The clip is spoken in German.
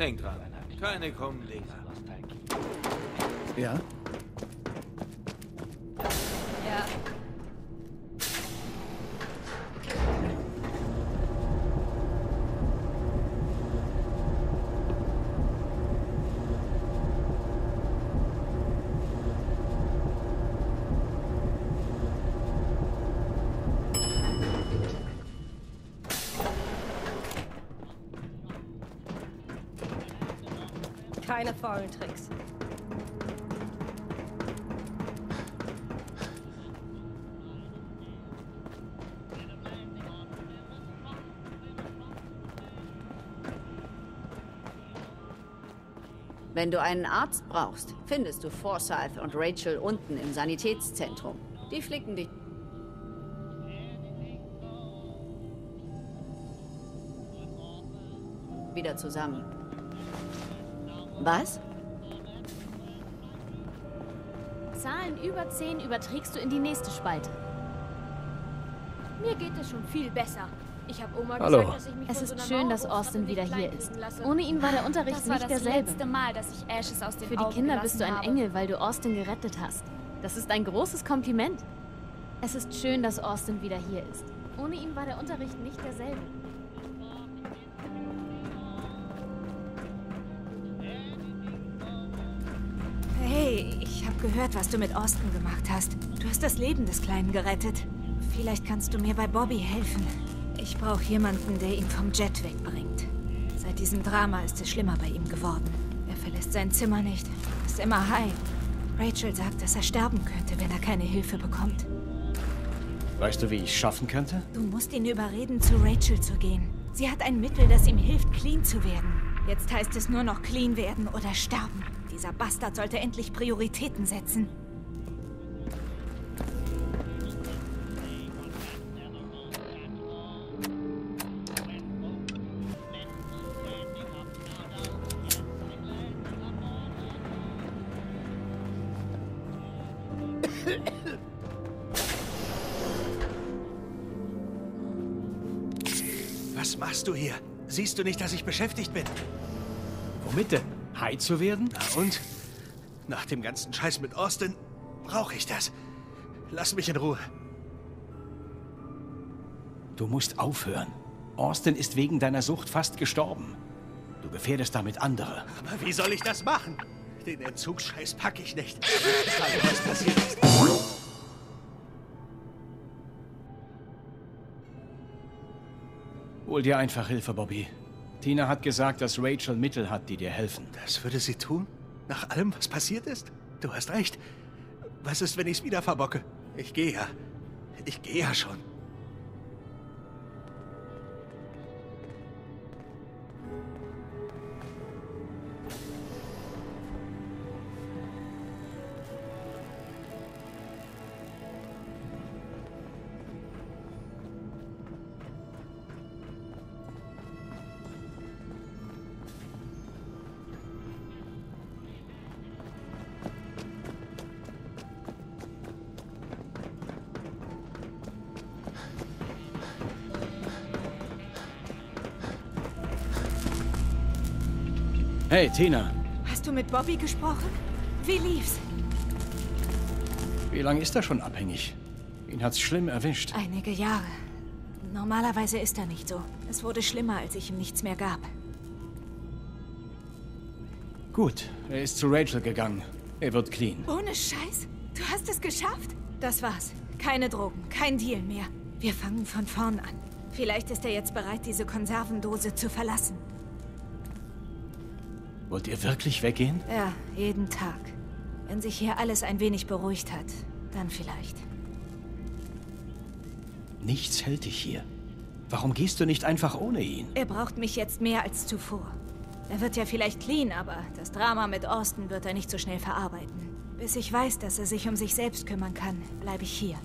Denk dran, keine kommen Leser. Ja? Ja. Keine faulen Tricks. Wenn du einen Arzt brauchst, findest du Forsyth und Rachel unten im Sanitätszentrum. Die flicken dich. Wieder zusammen. Was? Zahlen über 10 überträgst du in die nächste Spalte. Mir geht es schon viel besser. Ich habe Oma gesagt, dass ich mich Es ist schön, dass Austin wieder hier ist. Ohne ihn war der Unterricht nicht derselbe. Das letzte Mal, dass ich Ashes aus den Augen gelassen habe. Für die Kinder bist du ein Engel, weil du Austin gerettet hast. Das ist ein großes Kompliment. Es ist schön, dass Austin wieder hier ist. Ohne ihn war der Unterricht nicht derselbe. Hey, ich habe gehört, was du mit Austin gemacht hast. Du hast das Leben des Kleinen gerettet. Vielleicht kannst du mir bei Bobby helfen. Ich brauche jemanden, der ihn vom Jet wegbringt. Seit diesem Drama ist es schlimmer bei ihm geworden. Er verlässt sein Zimmer nicht, ist immer high. Rachel sagt, dass er sterben könnte, wenn er keine Hilfe bekommt. Weißt du, wie ich es schaffen könnte? Du musst ihn überreden, zu Rachel zu gehen. Sie hat ein Mittel, das ihm hilft, clean zu werden. Jetzt heißt es nur noch clean werden oder sterben. Dieser Bastard sollte endlich Prioritäten setzen. Was machst du hier? Siehst du nicht, dass ich beschäftigt bin? Womit denn? High zu werden? Na und? Nach dem ganzen Scheiß mit Austin brauche ich das. Lass mich in Ruhe. Du musst aufhören. Austin ist wegen deiner Sucht fast gestorben. Du gefährdest damit andere. Aber wie soll ich das machen? Den Entzugsscheiß packe ich nicht. Ich frage, was passiert ist. Hol dir einfach Hilfe, Bobby. Tina hat gesagt, dass Rachel Mittel hat, die dir helfen. Das würde sie tun? Nach allem, was passiert ist? Du hast recht. Was ist, wenn ich's wieder verbocke? Ich gehe ja. Ich gehe ja schon. Hey, Tina. Hast du mit Bobby gesprochen? Wie lief's? Wie lange ist er schon abhängig? Ihn hat's schlimm erwischt. Einige Jahre. Normalerweise ist er nicht so. Es wurde schlimmer, als ich ihm nichts mehr gab. Gut, er ist zu Rachel gegangen. Er wird clean. Ohne Scheiß? Du hast es geschafft? Das war's. Keine Drogen, kein Deal mehr. Wir fangen von vorn an. Vielleicht ist er jetzt bereit, diese Konservendose zu verlassen. Wollt ihr wirklich weggehen? Ja, jeden Tag. Wenn sich hier alles ein wenig beruhigt hat, dann vielleicht. Nichts hält dich hier. Warum gehst du nicht einfach ohne ihn? Er braucht mich jetzt mehr als zuvor. Er wird ja vielleicht clean, aber das Drama mit Austin wird er nicht so schnell verarbeiten. Bis ich weiß, dass er sich um sich selbst kümmern kann, bleibe ich hier.